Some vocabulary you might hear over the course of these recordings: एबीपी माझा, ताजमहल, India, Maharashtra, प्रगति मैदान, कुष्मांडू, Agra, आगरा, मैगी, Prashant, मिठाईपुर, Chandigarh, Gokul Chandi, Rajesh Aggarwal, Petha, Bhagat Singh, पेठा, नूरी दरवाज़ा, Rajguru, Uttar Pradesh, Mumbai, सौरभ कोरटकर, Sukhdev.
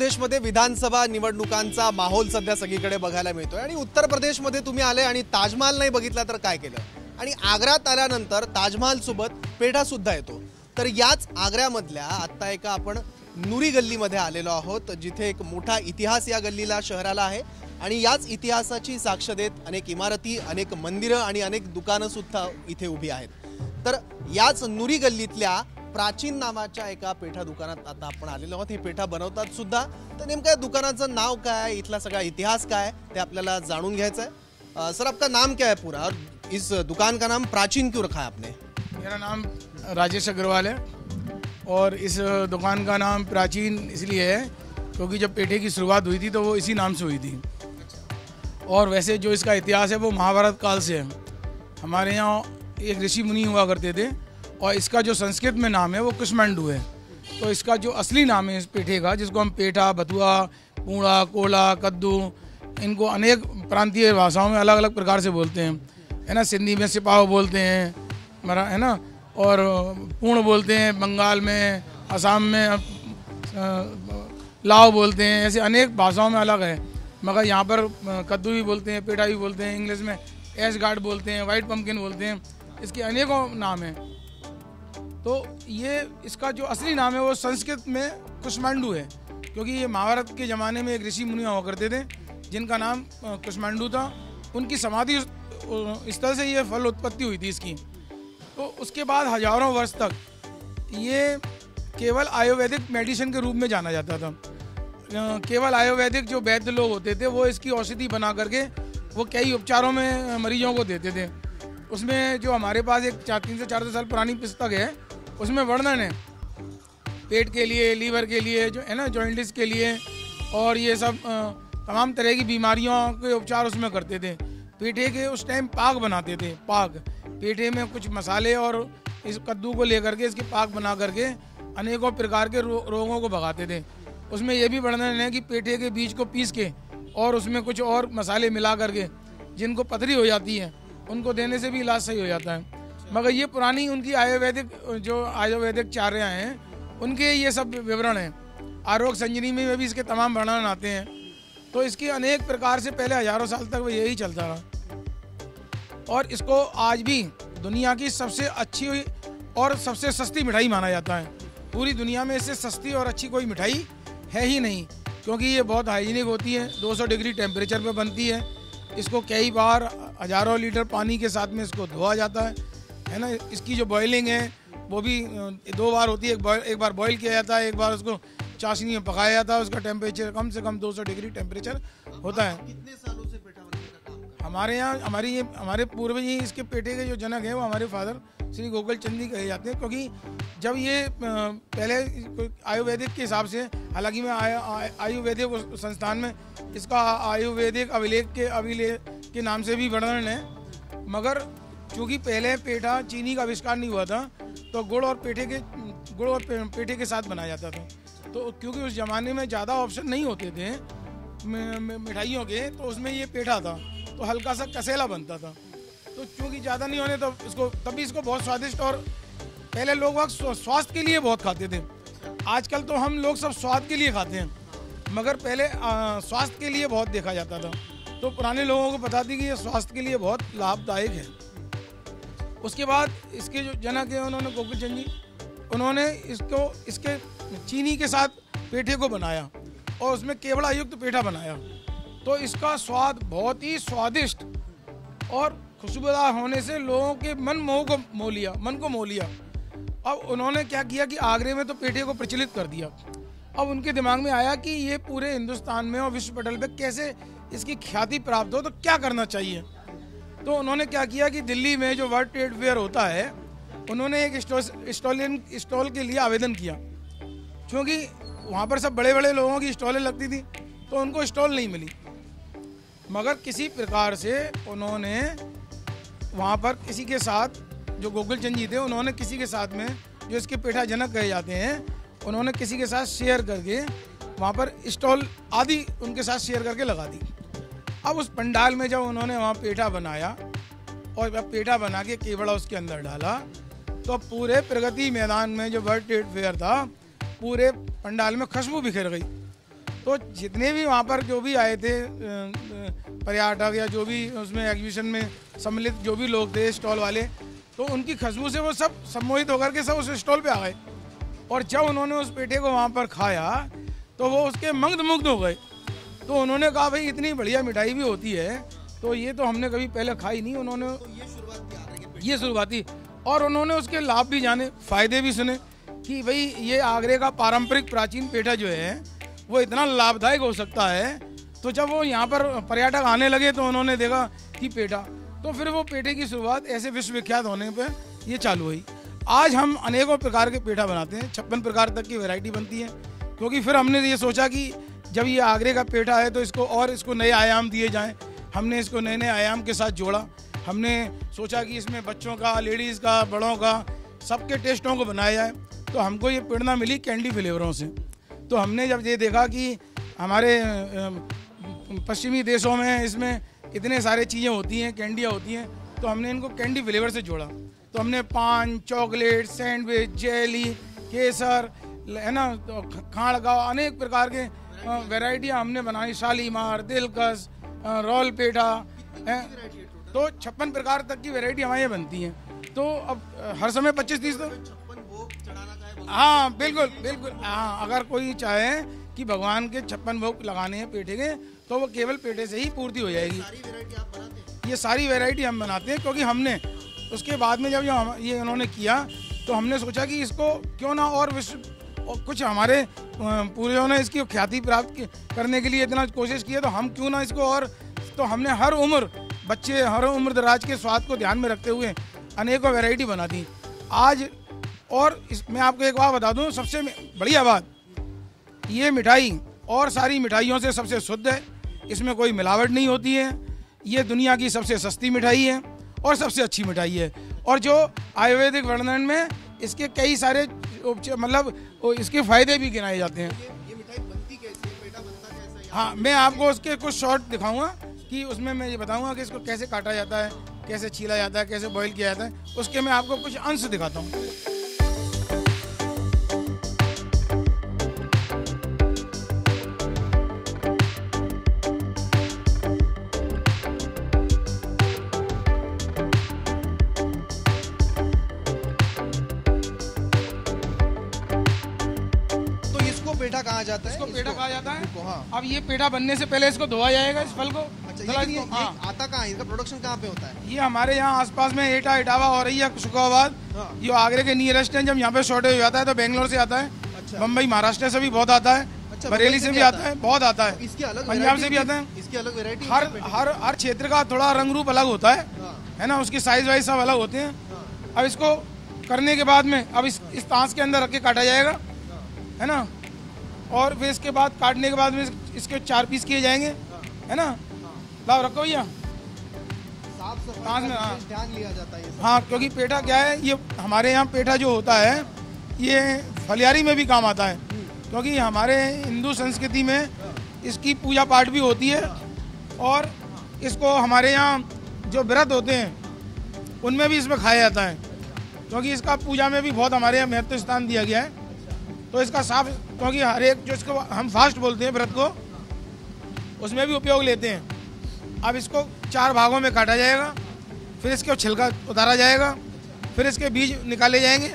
प्रदेशमध्ये विधानसभा निवडणुकांचा माहोल सध्या सगळीकडे बघायला मिळतोय आणि उत्तर प्रदेशमध्ये तुम्ही आले आणि ताजमहल नाही बघितला तर काय केलं आणि आग्रात आल्यानंतर ताजमहल सोबत पेठा सुद्धा येतो। तर याच आग्र्यामधल्या आता एका आपण नुरी गल्लीमध्ये आलेलो आहोत जिथे एक मोठा इतिहास या गल्लीला शहराला आहे आणि याच इतिहासाची साक्ष देत अनेक इमारती अनेक मंदिरं आणि अनेक दुकानं सुद्धा इथे उभी आहेत। तर याच नुरी गल्लीतल्या प्राचीन नावाच्या एका पेठा दुकानात आता आपण आलेलो आहोत। हे पेठा बनवतात सुद्धा। तर नेमका दुकानाचं नाव काय, इथला सगळा इतिहास काय ते आपल्याला जाणून घ्यायचं आहे। सर आपका नाम क्या है पूरा और इस दुकान का नाम प्राचीन क्यों रखा है आपने? मेरा नाम राजेश अग्रवाल है और इस दुकान का नाम प्राचीन इसलिए है क्योंकि जब पेठे की शुरुआत हुई थी तो वो इसी नाम से हुई थी और वैसे जो इसका इतिहास है वो महाभारत काल से है। हमारे यहाँ एक ऋषि मुनि हुआ करते थे और इसका जो संस्कृत में नाम है वो कृष्मांडू है। तो इसका जो असली नाम है इस पेठे का, जिसको हम पेठा, बथुआ, पूड़ा, कोला, कद्दू, इनको अनेक प्रांतीय भाषाओं में अलग अलग प्रकार से बोलते हैं, है ना। सिंधी में सिपाहो बोलते हैं, मरा है ना, और पूर्ण बोलते हैं, बंगाल में, असम में लाओ बोलते हैं, ऐसे अनेक भाषाओं में अलग है। मगर यहाँ पर कद्दू भी बोलते हैं, पेठा भी बोलते हैं, इंग्लिश में एश गार्ड बोलते हैं, वाइट पम्पकिन बोलते हैं, इसके अनेकों नाम हैं। तो ये इसका जो असली नाम है वो संस्कृत में कुष्मांडू है क्योंकि ये महाभारत के ज़माने में एक ऋषि मुनि हुआ करते थे जिनका नाम कुष्मांडू था। उनकी समाधि इस तरह से ये फल उत्पत्ति हुई थी इसकी। तो उसके बाद हजारों वर्ष तक ये केवल आयुर्वेदिक मेडिसिन के रूप में जाना जाता था। केवल आयुर्वेदिक जो वैद्य लोग होते थे वो इसकी औषधि बना करके वो कई उपचारों में मरीजों को देते थे। उसमें जो हमारे पास एक 300-400 साल पुरानी पुस्तक है उसमें वर्णन है पेट के लिए, लीवर के लिए, जो है ना, जॉइंटिस के लिए, और ये सब तमाम तरह की बीमारियों के उपचार उसमें करते थे। पेठे के उस टाइम पाक बनाते थे। पाक पेठे में कुछ मसाले और इस कद्दू को लेकर के इसके पाक बना करके अनेकों प्रकार के रोगों को भगाते थे। उसमें यह भी वर्णन है कि पेठे के बीज को पीस के और उसमें कुछ और मसाले मिला करके जिनको पथरी हो जाती है उनको देने से भी इलाज सही हो जाता है। मगर ये पुरानी उनकी आयुर्वेदिक जो आयुर्वेदिक चार्या हैं उनके ये सब विवरण हैं। आरोग्य संजीवनी में भी इसके तमाम वर्णन आते हैं। तो इसके अनेक प्रकार से पहले हजारों साल तक वह यही चलता रहा और इसको आज भी दुनिया की सबसे अच्छी और सबसे सस्ती मिठाई माना जाता है। पूरी दुनिया में इससे सस्ती और अच्छी कोई मिठाई है ही नहीं क्योंकि ये बहुत हाइजीनिक होती है। 200 डिग्री टेम्परेचर पर बनती है। इसको कई बार हजारों लीटर पानी के साथ में इसको धोया जाता है ना। इसकी जो बॉयलिंग है वो भी 2 बार होती है। एक बार बॉयल किया जाता है, एक बार उसको चाशनी में पकाया जाता है। उसका टेम्परेचर कम से कम 200 डिग्री टेम्परेचर होता है। कितने सालों से हमारे यहाँ हमारे पूर्वज ही इसके पेठे के जो जनक हैं वो हमारे फादर श्री गोकुल चंदी कहे जाते हैं क्योंकि जब ये पहले आयुर्वेदिक के हिसाब से, हालांकि मैं आयुर्वेदिक संस्थान में इसका आयुर्वेदिक अभिलेख के नाम से भी वर्णन है, मगर चूँकि पहले पेठा चीनी का आविष्कार नहीं हुआ था तो गुड़ और पेठे के साथ बनाया जाता था। तो क्योंकि उस ज़माने में ज़्यादा ऑप्शन नहीं होते थे मिठाइयों के, तो उसमें ये पेठा था तो हल्का सा कसेला बनता था। तो चूँकि ज़्यादा नहीं होने तो इसको तभी इसको बहुत स्वादिष्ट, और पहले लोग स्वास्थ्य के लिए बहुत खाते थे। आजकल तो हम लोग सब स्वाद के लिए खाते हैं, मगर पहले स्वास्थ्य के लिए बहुत देखा जाता था। तो पुराने लोगों को पता थी कि ये स्वास्थ्य के लिए बहुत लाभदायक है। उसके बाद इसके जो जनक हैं उन्होंने गोकुल चंद जी, उन्होंने इसको इसके चीनी के साथ पेठे को बनाया और उसमें केवड़ा युक्त पेठा बनाया। तो इसका स्वाद बहुत ही स्वादिष्ट और खुशबूदार होने से लोगों के मन को मोह लिया। अब उन्होंने क्या किया कि आगरे में तो पेठे को प्रचलित कर दिया। अब उनके दिमाग में आया कि ये पूरे हिंदुस्तान में और विश्व पटल पे कैसे इसकी ख्याति प्राप्त हो, तो क्या करना चाहिए। तो उन्होंने क्या किया कि दिल्ली में जो वर्ल्ड ट्रेड फेयर होता है उन्होंने एक स्टॉल के लिए आवेदन किया। क्योंकि वहाँ पर सब बड़े बड़े लोगों की स्टॉलें लगती थी तो उनको स्टॉल नहीं मिली, मगर किसी प्रकार से उन्होंने वहाँ पर किसी के साथ, जो गोकुल चंद जी थे, उन्होंने किसी के साथ में जो इसके पेठा जनक कहे जाते हैं उन्होंने किसी के साथ शेयर करके वहाँ पर स्टॉल आदि उनके साथ शेयर करके लगा दी। अब उस पंडाल में जब उन्होंने वहाँ पेठा बनाया और जब पेठा बना के केवड़ा उसके अंदर डाला तो पूरे प्रगति मैदान में जो वर्ल्ड ट्रेड फेयर था पूरे पंडाल में खुशबू बिखेर गई। तो जितने भी वहाँ पर जो भी आए थे पर्यटक या जो भी उसमें एग्जीबिशन में सम्मिलित जो भी लोग थे स्टॉल वाले, तो उनकी खुशबू से वो सब सम्मोहित होकर के सब उस स्टॉल पे आ गए। और जब उन्होंने उस पेठे को वहाँ पर खाया तो वो उसके मंत्रमुग्ध हो गए। तो उन्होंने कहा भाई इतनी बढ़िया मिठाई भी होती है, तो ये तो हमने कभी पहले खाई नहीं। उन्होंने ये शुरुआती, और उन्होंने उसके लाभ भी जाने, फायदे भी सुने कि भाई ये आगरे का पारंपरिक प्राचीन पेठा जो है वो इतना लाभदायक हो सकता है। तो जब वो यहाँ पर पर्यटक आने लगे तो उन्होंने देखा कि पेठा, तो फिर वो पेठे की शुरुआत ऐसे विश्वविख्यात होने पे ये चालू हुई। आज हम अनेकों प्रकार के पेठा बनाते हैं, 56 प्रकार तक की वैरायटी बनती है, क्योंकि फिर हमने ये सोचा कि जब ये आगरे का पेठा है तो इसको नए आयाम दिए जाएँ। हमने इसको नए नए आयाम के साथ जोड़ा। हमने सोचा कि इसमें बच्चों का, लेडीज़ का, बड़ों का, सबके टेस्टों को बनाया जाए। तो हमको ये प्रेरणा मिली कैंडी फ्लेवरों से। तो हमने जब ये देखा कि हमारे पश्चिमी देशों में इसमें इतने सारे चीज़ें होती हैं, कैंडियाँ होती हैं, तो हमने इनको कैंडी फ्लेवर से जोड़ा। तो हमने पान, चॉकलेट, सैंडविच, जेली, केसर, है ना, तो खाड़गा, अनेक प्रकार के वैरायटियाँ हमने बनाई। शालीमार, दिलकश, रोल पेठा, तो 56 प्रकार तक की वैरायटी हमारे यहाँ बनती हैं। तो अब हर समय 25-30 तो हाँ बिल्कुल बिल्कुल हाँ, अगर कोई चाहे कि भगवान के 56 भोग लगाने हैं पेठे के, तो वो केवल पेठे से ही पूर्ति हो जाएगी। ये सारी वैरायटी हम बनाते हैं, क्योंकि हमने उसके बाद में जब ये उन्होंने किया तो हमने सोचा कि इसको क्यों ना और कुछ हमारे पूर्वजों ने इसकी ख्याति प्राप्त करने के लिए इतना कोशिश किया, तो हम क्यों ना इसको और, तो हमने हर उम्र बच्चे, हर उम्र दराज के स्वाद को ध्यान में रखते हुए अनेकों वैरायटी बना दी आज। और मैं आपको एक बात बता दूं, सबसे बढ़िया बात, ये मिठाई और सारी मिठाइयों से सबसे शुद्ध है, इसमें कोई मिलावट नहीं होती है। ये दुनिया की सबसे सस्ती मिठाई है और सबसे अच्छी मिठाई है। और जो आयुर्वेदिक वर्णन में इसके कई सारे उपचार, मतलब इसके फायदे भी गिनाए जाते हैं। ये मिठाई बनती कैसे है, पेठा बनता कैसा है? हाँ, मैं आपको उसके कुछ शॉर्ट दिखाऊंगा कि उसमें मैं ये बताऊंगा कि इसको कैसे काटा जाता है, कैसे छीला जाता है, कैसे बॉईल किया जाता है, उसके मैं आपको कुछ अंश दिखाता हूँ। पेठा कहा जाता है, इसको पेठा कहा जाता है। हाँ। अब ये पेठा बनने से पहले इसको धोया जाएगा, इस फल को। अच्छा, ये आता कहाँ है, इसका प्रोडक्शन कहाँ पे होता है? ये हमारे यहाँ आसपास में एटा, इटावा और रही है, शुकाबाद। हाँ। ये आगरे के नियरेस्ट है। जब यहाँ पे शॉर्टेज हो जाता है तो बेंगलोर से आता है। अच्छा। बम्बई, महाराष्ट्र से भी बहुत आता है, बरेली से भी आता है, बहुत आता है, पंजाब से भी आता है। इसकी अलग वेरायटी, हर क्षेत्र का थोड़ा रंग रूप अलग होता है ना, उसकी साइज वाइज सब अलग होते हैं। अब इसको करने के बाद में अब इस ताश के अंदर रख के काटा जाएगा, है ना, और फिर इसके बाद काटने के बाद में इसके 4 पीस किए जाएंगे, है ना। लाओ रखो भैया, साफ सफाई में ध्यान लिया जाता है। हाँ, क्योंकि पेठा क्या है, ये हमारे यहाँ पेठा जो होता है ये फलियारी में भी काम आता है, क्योंकि हमारे हिंदू संस्कृति में इसकी पूजा पाठ भी होती है। और इसको हमारे यहाँ जो व्रत होते हैं उनमें भी इसमें खाया जाता है, क्योंकि इसका पूजा में भी बहुत हमारे यहाँ महत्व स्थान दिया गया है। तो इसका साफ, क्योंकि हर एक जो इसको हम फास्ट बोलते हैं व्रत को, उसमें भी उपयोग लेते हैं। अब इसको 4 भागों में काटा जाएगा, फिर इसको छिलका उतारा जाएगा, फिर इसके बीज निकाले जाएंगे।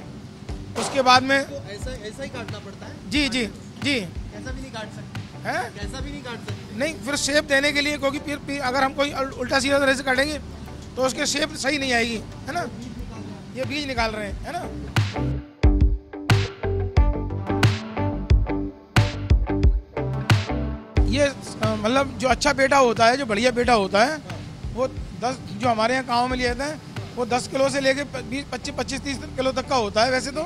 उसके बाद में तो ऐसा ही काटना पड़ता है। जी जी जी, कैसा भी नहीं काट सकते हैं, कैसा भी नहीं काट सकते, नहीं, फिर शेप देने के लिए, क्योंकि फिर अगर हम कोई उल्टा सीधा तरह से काटेंगे तो उसकी शेप सही नहीं आएगी, है ना। ये बीज निकाल रहे हैं, है ना। ये मतलब जो अच्छा पेठा होता है, जो बढ़िया पेठा होता है, वो 10, जो हमारे यहाँ गाँव में लिया जाता है वो 10 किलो से लेके 20, 25, 30 किलो तक का होता है वैसे तो।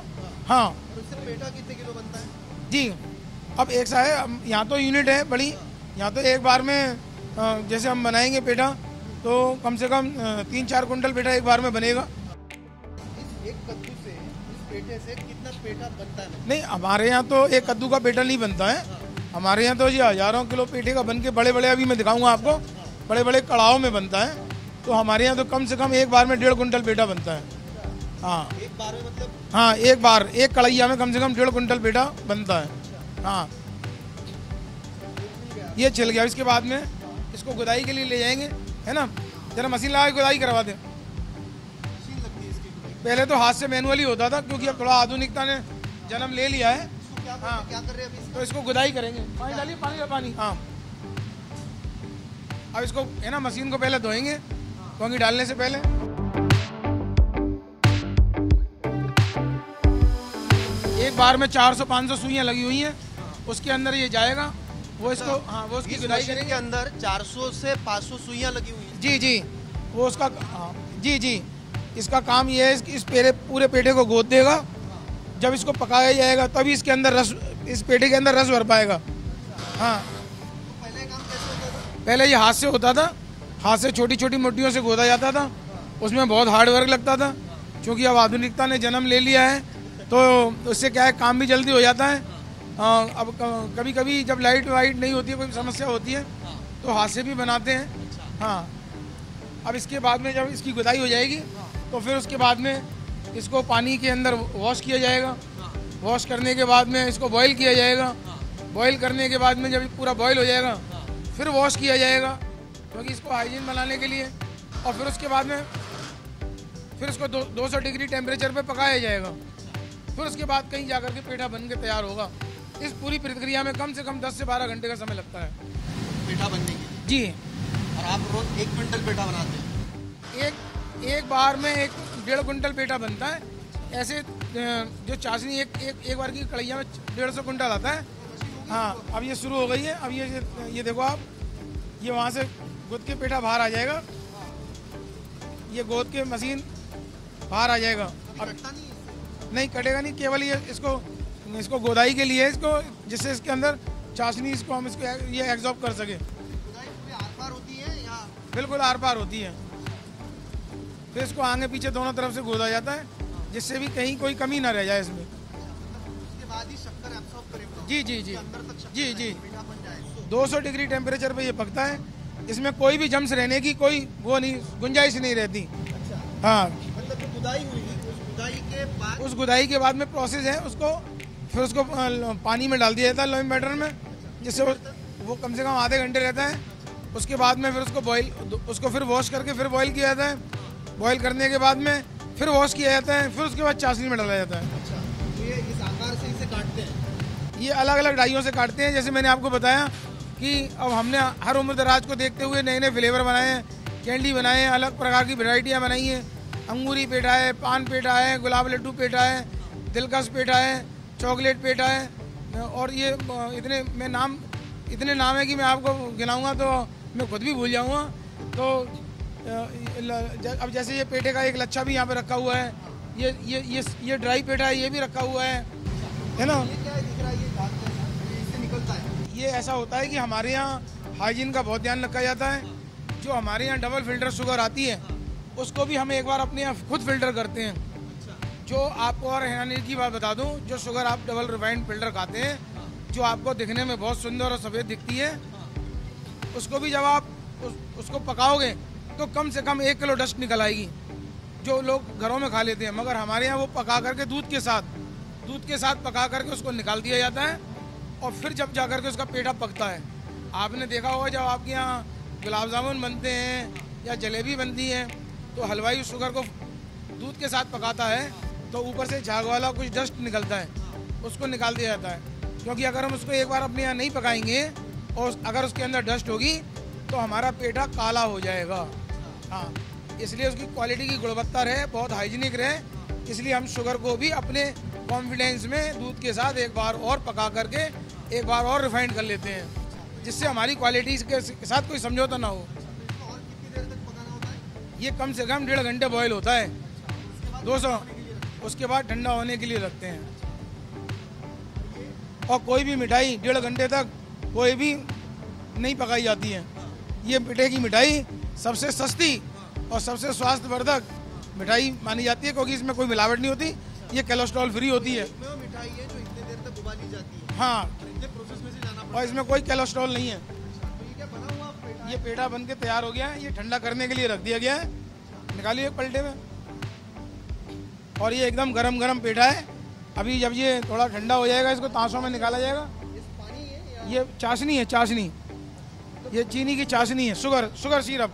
हाँ। तो पेठा कितने किलो बनता है? जी, अब एक सा है, यहाँ तो यूनिट है बड़ी, यहाँ तो एक बार में जैसे हम बनाएंगे पेठा तो कम से कम 3-4 कुंटल पेठा एक बार में बनेगा। एक कद्दू से, इस पेठे से कितना पेठा बनता है? नहीं, हमारे यहाँ तो एक कद्दू का पेठा नहीं बनता है। हमारे यहाँ तो ये हज़ारों किलो पेठे का बन के बड़े बड़े, अभी मैं दिखाऊंगा आपको, बड़े बड़े कड़ाओं में बनता है। तो हमारे यहाँ तो कम से कम एक बार में 1.5 कुंटल पेठा बनता है। हाँ, एक बार में, मतलब हाँ, एक बार एक कढ़ाइया में कम से कम 1.5 कुंटल पेठा बनता है। हाँ, ये छिल गया। इसके बाद में इसको गुदाई के लिए ले जाएंगे, है ना, जरा मशीन लगा के गुदाई करवा दें। पहले तो हाथ से मैनुअली होता था, क्योंकि अब थोड़ा आधुनिकता ने जन्म ले लिया है। हाँ, तो इसको गुदाई करेंगे। पानी डालिए, पानी। हाँ, अब इसको, है ना, मशीन को पहले धोएंगे, कंघी डालने से पहले। एक बार में 400-500 सुइयाँ लगी हुई हैं, उसके अंदर ये जाएगा। वो इसको, हाँ, वो इसकी गुदाई करेंगे। अंदर 400 से 500 सुइयाँ लगी हुई हैं। जी जी, वो उसका, जी जी, इसका काम ये है, इस पूरे पेठे को गोद देगा। जब इसको पकाया जाएगा तभी इसके अंदर रस, इस पेठे के अंदर रस भर पाएगा। हाँ, पहले ये हाथ से होता था, हाथ से छोटी छोटी मुट्ठियों से गोदा जाता था, उसमें बहुत हार्ड वर्क लगता था। क्योंकि अब आधुनिकता ने जन्म ले लिया है, तो उससे क्या है, काम भी जल्दी हो जाता है। अब कभी कभी जब लाइट वाइट नहीं होती है, कोई समस्या होती है, तो हाथ से भी बनाते हैं। हाँ, अब इसके बाद में जब इसकी गुदाई हो जाएगी, तो फिर उसके बाद में इसको पानी के अंदर वॉश किया जाएगा। वॉश करने के बाद में इसको बॉईल किया जाएगा। बॉईल करने के बाद में जब पूरा बॉईल हो जाएगा, फिर वॉश किया जाएगा, क्योंकि इसको हाइजीन बनाने के लिए। और फिर उसके बाद में फिर इसको 200 डिग्री टेम्परेचर पे पकाया जाएगा। फिर उसके बाद कहीं जाकर के पेठा बन के तैयार होगा। इस पूरी प्रक्रिया में कम से कम 10 से 12 घंटे का समय लगता है पेठा बनने के। जी, और आप रोज 1 क्विंटल पेठा बनाते हैं? एक बार में 1-1.5 कुंटल पेठा बनता है। ऐसे जो चाशनी एक बार की कढ़ैया में 150 कुंटल आता है। हाँ, अब ये शुरू हो गई है। अब ये देखो आप, ये वहाँ से गोद के पेठा बाहर आ जाएगा। ये गोद के मशीन बाहर आ जाएगा। अब नहीं कटेगा, नहीं, केवल ये इसको गोदाई के लिए, इसको जिससे इसके अंदर चाशनी, इसको हम इसको ये एग्जॉर्ब कर सके। आर पार होती है या? बिल्कुल आर पार होती है। फिर इसको आगे पीछे दोनों तरफ से गोदा जाता है, जिससे भी कहीं कोई कमी ना रह जाए इसमें। उसके बाद ही शक्कर एब्सॉर्ब करेगा। जी जी जी जी जी, 200 डिग्री टेम्परेचर पे ये पकता है। इसमें कोई भी जम्स रहने की कोई वो नहीं, गुंजाइश नहीं रहती। अच्छा। हाँ, मतलब जो गुदाई हुई, उस गुदाई के बाद में प्रोसेस है, उसको फिर उसको पानी में डाल दिया जाता है, लोइम बैटर में, जिससे वो कम से कम आधे घंटे रहता है। उसके बाद में फिर उसको फिर वॉश करके फिर बॉयल किया जाता है। बॉयल करने के बाद में फिर वॉश किया जाता है। फिर उसके बाद चाशनी में डाला जाता है। अच्छा, तो ये इस आकार से इसे काटते हैं? ये अलग अलग डाइयों से काटते हैं। जैसे मैंने आपको बताया कि अब हमने हर उम्र दराज को देखते हुए नए नए फ्लेवर बनाए हैं, कैंडी बनाए हैं, अलग प्रकार की वेराइटियाँ बनाई हैं। अंगूरी पेठा है, पान पेठा है, गुलाब लड्डू पेठा है, दिलकश पेठा है, चॉकलेट पेठा है। और ये इतने नाम है कि मैं आपको गिनाऊँगा तो मैं खुद भी भूल जाऊँगा। तो अब जैसे ये पेठे का एक लच्छा भी यहाँ पे रखा हुआ है। ये ड्राई पेठा है, ये भी रखा हुआ है, है ना। ये क्या दिख रहा है? ये इससे निकलता है। ये ऐसा होता है कि हमारे यहाँ हाइजीन का बहुत ध्यान रखा जाता है। जो हमारे यहाँ डबल फिल्टर शुगर आती है, उसको भी हम एक बार अपने यहाँ खुद फिल्टर करते हैं। जो आपको, और हैरानी की बात बता दूँ, जो शुगर आप डबल रिफाइंड फिल्टर खाते हैं, जो आपको दिखने में बहुत सुंदर और सफ़ेद दिखती है, उसको भी जब आप उसको पकाओगे तो कम से कम 1 किलो डस्ट निकल आएगी, जो लोग घरों में खा लेते हैं। मगर हमारे यहाँ वो पका करके दूध के साथ पका करके उसको निकाल दिया जाता है। और फिर जब जा करके उसका पेठा पकता है, आपने देखा होगा जब आपके यहाँ गुलाब जामुन बनते हैं या जलेबी बनती है, तो हलवाई उस शुगर को दूध के साथ पकाता है, तो ऊपर से झाग वाला कुछ डस्ट निकलता है, उसको निकाल दिया जाता है। क्योंकि अगर हम उसको एक बार अपने यहाँ नहीं पकाएंगे और अगर उसके अंदर डस्ट होगी तो हमारा पेठा काला हो जाएगा। हाँ, इसलिए उसकी क्वालिटी की गुणवत्ता रहे, बहुत हाइजीनिक रहे, इसलिए हम शुगर को भी अपने कॉन्फिडेंस में दूध के साथ एक बार और पका करके एक बार और रिफाइंड कर लेते हैं, जिससे हमारी क्वालिटी के साथ कोई समझौता ना हो। और कितनी देर तक पकाना होता है? ये कम से कम 1.5 घंटे बॉयल होता है, 200, उसके बाद ठंडा होने के लिए रखते हैं। और कोई भी मिठाई 1.5 घंटे तक कोई भी नहीं पकाई जाती है। ये पेठे की मिठाई सबसे सस्ती और सबसे स्वास्थ्यवर्धक मिठाई मानी जाती है, क्योंकि इसमें कोई मिलावट नहीं होती, ये कोलेस्ट्रॉल फ्री होती है। मिठाई है जो इतने देर तक उबाली जाती है। हाँ, प्रोसेस में से जाना पड़ता है, और इसमें कोई कोलेस्ट्रॉल नहीं है। ये पेठा बन के तैयार हो गया है। ये ठंडा करने के लिए रख दिया गया है। निकालिए एक पलटे में। और ये एकदम गरम गरम पेठा है। अभी जब ये थोड़ा ठंडा हो जाएगा, इसको ताशों में निकाला जाएगा। ये चाशनी है, चाशनी ये चीनी की चाशनी है, शुगर सिरप।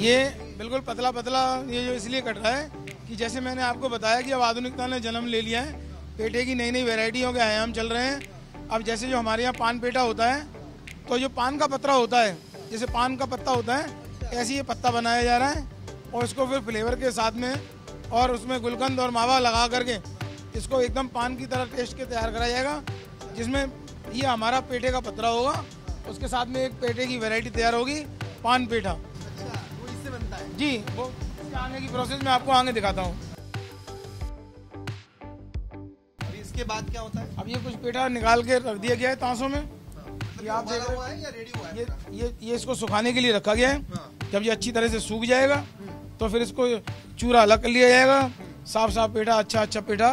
ये बिल्कुल पतला पतला ये जो इसलिए कट रहा है कि जैसे मैंने आपको बताया कि अब आधुनिकता ने जन्म ले लिया है, पेठे की नई नई वेराइटियों के आयाम चल रहे हैं। अब जैसे जो हमारे यहाँ पान पेठा होता है, तो जो पान का पत्रा होता है, जैसे पान का पत्ता होता है, ऐसे ये पत्ता बनाया जा रहा है और इसको फिर फ्लेवर के साथ में और उसमें गुलकंद और मावा लगा करके इसको एकदम पान की तरह टेस्ट के तैयार कराया जाएगा, जिसमें ये हमारा पेठे का पत्रा होगा, उसके साथ में एक पेठे की वैरायटी तैयार होगी, पान पेठा। अच्छा, वो इससे बनता है जी। वो इसके आगे की प्रोसेस में आपको आगे दिखाता हूँ। इसके बाद क्या होता है? अब ये कुछ पेठा निकाल के रख दिया गया है तांसों में। ये आप देख रहे हैं, या रेडी हुआ है? ये इसको सुखाने के लिए रखा गया है। जब ये अच्छी तरह से सूख जाएगा तो फिर इसको चूरा अलग कर लिया जाएगा, साफ पेठा, अच्छा पेठा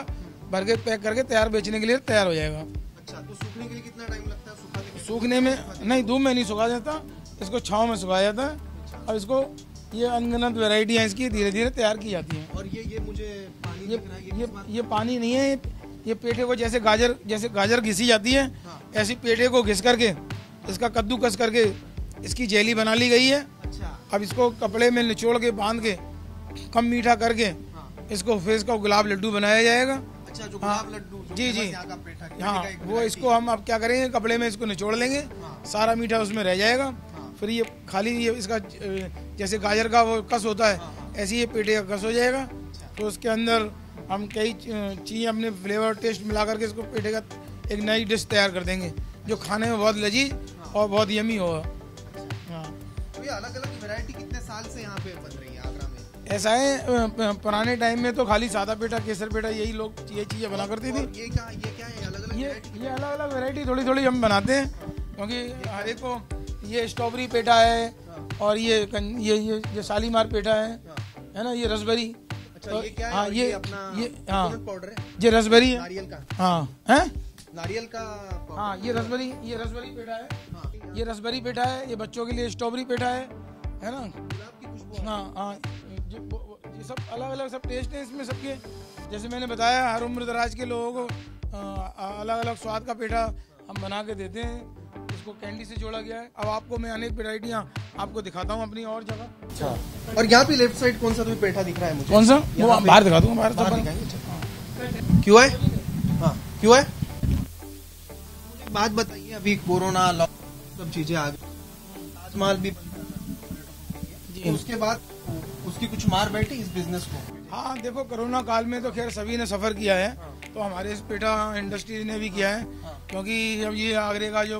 भर के पैक करके तैयार बेचने के लिए तैयार हो जाएगा। अच्छा, तो सूखने के लिए कितना टाइम लगता है? सूखने में नहीं, धूप में नहीं सुखा जाता, इसको छाँव में सुखाया जाता है। और इसको ये अनगिनत वेराइटी है इसकी, धीरे धीरे तैयार की जाती है। और ये मुझे ये पानी नहीं है, ये पेठे को जैसे गाजर घिसी जाती है, ऐसी पेठे को घिस करके इसका कद्दूकस करके इसकी जेली बना ली गई है। अच्छा। अब इसको कपड़े में निचोड़ के बांध के कम मीठा करके इसको फिर इसका गुलाब लड्डू बनाया जाएगा। अच्छा, जो गुलाब लड्डू जी हाँ, वो इसको हम अब क्या करेंगे, कपड़े में इसको निचोड़ लेंगे, सारा मीठा उसमें रह जाएगा। फिर ये खाली ये इसका जैसे गाजर का वो कस होता है, ऐसे ये पेठे का कस हो जाएगा। तो उसके अंदर हम कई चीज़ अपने फ्लेवर टेस्ट मिला करके इसको पेठे का एक नई डिश तैयार कर देंगे, जो खाने में बहुत लजीज और बहुत यमी होगा। हाँ, तो ये अलग अलग वैरायटी कितने साल से यहाँ पे बन रही है आगरा में? ऐसा है, पुराने टाइम में तो खाली सादा पेठा, केसर पेठा, यही लोग ये चीज़ें बना करती थी। ये क्या है? अलग अलग वैरायटी थोड़ी हम बनाते हैं, क्योंकि हर एक को ये स्ट्रॉबेरी पेठा है और ये शालीमार पेठा है ना, ये रसबेरी। तो ये क्या है? हाँ, ये अपना कोकोनट पाउडर है, ये रसबेरी है, नारियल का। हाँ, हैं? नारियल का पाउडर। हाँ, ये रसबेरी पेठा है। हाँ, ये रसबेरी पेठा है। ये बच्चों के लिए स्ट्रॉबेरी पेठा है ना, गुलाब की खुशबू। हाँ, ये सब अलग अलग सब टेस्ट है इसमें सबके। जैसे मैंने बताया, हर उम्र दराज के लोगों को अलग अलग स्वाद का पेठा हम बना के देते हैं। इसको कैंडी से जोड़ा गया है। अब आपको मैं अनेक वेराइटियाँ आपको दिखाता हूँ अपनी और जगह। अच्छा, और यहाँ पे लेफ्ट साइड कौन सा तुम्हें पेठा दिख रहा है मुझे? कौन सा? वो बाहर दिखा दूंगा, बाहर दिखाएंगे। क्यों है? हाँ, क्यों है? मुझे एक बात बताइए, अभी कोरोना सब चीजें आ गई, ताजमहल भी जी, उसके बाद उसकी कुछ मार बैठी इस बिजनेस को। हाँ, देखो कोरोना काल में तो खैर सभी ने सफर किया है, तो हमारे इस पेठा इंडस्ट्री ने भी किया है, क्योंकि अब ये आगरे का जो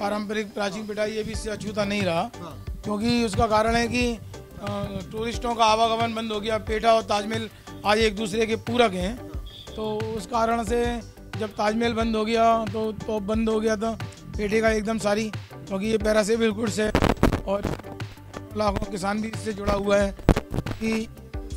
पारंपरिक प्राचीन पेठा ये भी इससे अछूता नहीं रहा, क्योंकि उसका कारण है कि टूरिस्टों का आवागमन बंद हो गया। पेठा और ताजमहल आज एक दूसरे के पूरक हैं, तो उस कारण से जब ताजमहल बंद हो गया तो बंद हो गया था पेठे का एकदम सारी, क्योंकि ये पैरा से बिल्कुल से और लाखों किसान भी इससे जुड़ा हुआ है कि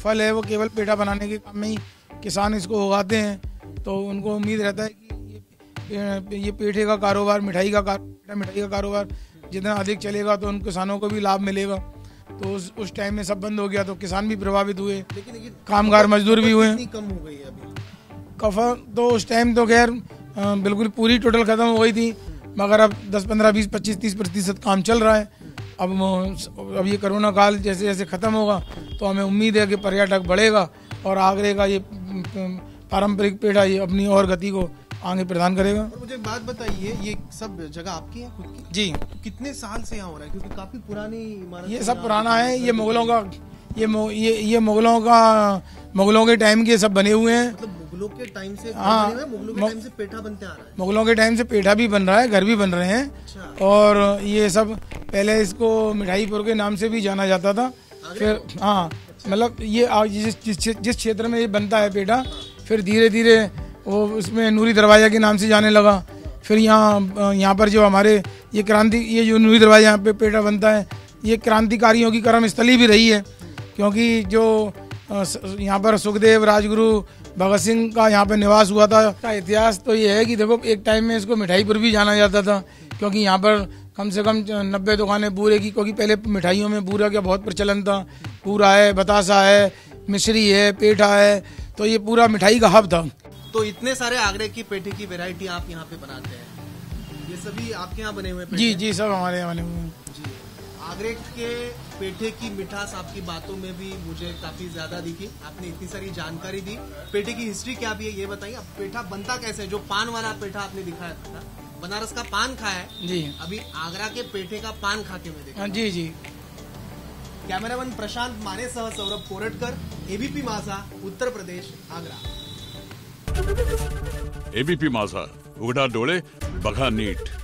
फल है वो केवल पेठा बनाने के काम में ही किसान इसको उगाते हैं, तो उनको उम्मीद रहता है कि ये पेठे का कारोबार, मिठाई का कारोबार जितना अधिक चलेगा तो उन किसानों को भी लाभ मिलेगा। तो उस टाइम में सब बंद हो गया, तो किसान भी प्रभावित हुए, लेकिन कामगार मजदूर भी हुए। कम हो गई है अभी कफा, तो उस टाइम तो खैर बिल्कुल पूरी टोटल ख़त्म हो गई थी, मगर अब 10, 15, 20, 25, 30% काम चल रहा है। अब ये कोरोना काल जैसे जैसे ख़त्म होगा तो हमें उम्मीद है कि पर्यटक बढ़ेगा और आगरे का ये पारंपरिक पेठा ये अपनी और गति को आगे प्रदान करेगा। और मुझे बात बताइए, ये सब जगह आपकी है खुद की? जी। तो कितने साल से यहाँ हो रहा है, क्योंकि काफी पुरानी इमारत? ये सब पुराना है, ये मुगलों का मुगलों के टाइम के सब बने हुए हैं। मतलब मुगलों के टाइम से? हाँ, मुगलों के टाइम से पेठा बनते आ रहा है। मुगलों के टाइम से पेठा भी बन रहा है, घर भी बन रहे हैं। और ये सब पहले इसको मिठाईपुर के नाम से भी जाना जाता था। फिर हाँ, मतलब ये जिस क्षेत्र में ये बनता है पेठा, फिर धीरे धीरे वो उसमें नूरी दरवाज़ा के नाम से जाने लगा। फिर यहाँ पर जो हमारे ये जो नूरी दरवाज़ा यहाँ पे पेठा बनता है, ये क्रांतिकारियों की कर्मस्थली भी रही है, क्योंकि जो यहाँ पर सुखदेव, राजगुरु, भगत सिंह का यहाँ पे निवास हुआ था। का इतिहास तो ये है कि देखो, एक टाइम में इसको मिठाईपुर भी जाना जाता था, क्योंकि यहाँ पर कम से कम 90 दुकानें बूरे की, क्योंकि पहले मिठाइयों में बूरा का बहुत प्रचलन था। पूरा है, बतासा है, मिश्री है, पेठा है, तो ये पूरा मिठाई का हब था। तो इतने सारे आगरे की पेठे की वैरायटी आप यहाँ पे बनाते हैं? ये सभी आपके यहाँ बने हुए? जी जी, सब हमारे यहाँ बने हुए हैं। आगरे के पेठे की मिठास आपकी बातों में भी मुझे काफी ज्यादा दिखी। आपने इतनी सारी जानकारी दी। पेठे की हिस्ट्री क्या भी है ये बताइए। अब पेठा बनता कैसे है? जो पान वाला पेठा आपने दिखाया था, बनारस का पान खाया है जी, अभी आगरा के पेठे का पान खा के मैं देखा। जी जी। कैमरामैन प्रशांत माने सह सौरभ कोरटकर, एबीपी माझा, उत्तर प्रदेश, आगरा। एबीपी माझा, उघडा डोळे बघा नीट।